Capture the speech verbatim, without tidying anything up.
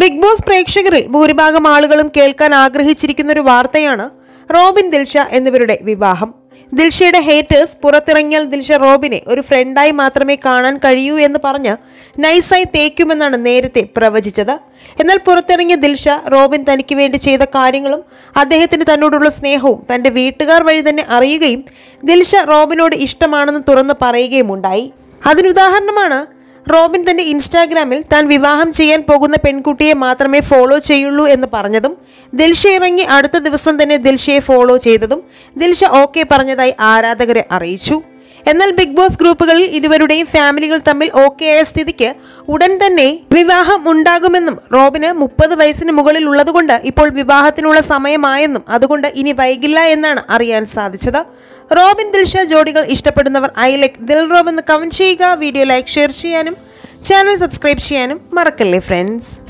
Big boss പ്രേക്ഷകരിൽ ഭൂരിഭാഗം ആളുകളും കേൾക്കാൻ ആഗ്രഹിച്ചിരിക്കുന്ന ഒരു വാർത്തയാണ് റോബിൻ ദിൽഷ എന്നിവരുടെ വിവാഹം. ദിൽഷയുടെ ഹേറ്റേഴ്സ് പുറത്തിറങ്ങിയാൽ ദിൽഷ റോബിനെ ഒരു ഫ്രണ്ടായി മാത്രമേ കാണാൻ കഴിയൂ എന്ന് പറഞ്ഞ് നൈസായി തേക്കുമെന്നാണ് നേരത്തെ പ്രവചിച്ചത്. എന്നാൽ പുറത്തിറങ്ങിയ ദിൽഷ റോബിൻ തനിക്ക് വേണ്ടി ചെയ്ത കാര്യങ്ങളും അദ്ദേഹത്തിന് തന്നോടുള്ള സ്നേഹവും തൻ്റെ വീട്ടുകാർ വഴി തന്നെ അറിയുകയും ദിൽഷ റോബിനോട് ഇഷ്ടമാണെന്ന് തുറന്ന് പറയുകയും ഉണ്ടായി. അതിനുദാഹരണമാണ് റോബിൻ തൻ്റെ ഇൻസ്റ്റാഗ്രാമിൽ താൻ വിവാഹം ചെയ്യാൻ പോകുന്ന പെൺകുട്ടിയെ മാത്രമേ ഫോളോ ചെയ്യുള്ളൂ എന്ന് പറഞ്ഞതും ദിൽഷ ഇറങ്ങി അടുത്ത ദിവസം തന്നെ ദിൽഷയെ ഫോളോ ചെയ്തതും ദിൽഷ ഓക്കെ പറഞ്ഞതായി ആരാധകരെ അറിയിച്ചു. എന്നാൽ ബിഗ് ബോസ് ഗ്രൂപ്പുകളിൽ ഇരുവരുടെയും ഫാമിലികൾ തമ്മിൽ ഓക്കെ ആയ സ്ഥിതിക്ക് ഉടൻ തന്നെ വിവാഹം ഉണ്ടാകുമെന്നും റോബിന് മുപ്പത് വയസ്സിന് മുകളിൽ ഉള്ളതുകൊണ്ട് ഇപ്പോൾ വിവാഹത്തിനുള്ള സമയമായെന്നും അതുകൊണ്ട് ഇനി വൈകില്ല എന്നാണ് അറിയാൻ സാധിച്ചത്. റോബിൻ ദിൽഷ ജോഡികൾ ഇഷ്ടപ്പെടുന്നവർ ഐ ലൈക്ക് ദിൽ റോബ് എന്ന് കമന്റ് ചെയ്യുക. വീഡിയോ ലൈക്ക്, ഷെയർ ചെയ്യാനും ചാനൽ സബ്സ്ക്രൈബ് ചെയ്യാനും മറക്കല്ലേ ഫ്രണ്ട്സ്.